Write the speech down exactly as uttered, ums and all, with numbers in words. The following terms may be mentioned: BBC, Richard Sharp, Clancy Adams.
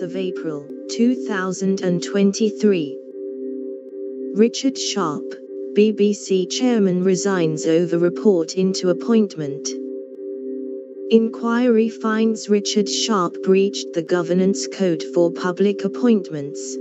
the twentieth of April, two thousand twenty-three. Richard Sharp, B B C chairman, resigns over report into appointment. Inquiry finds Richard Sharp breached the governance code for public appointments.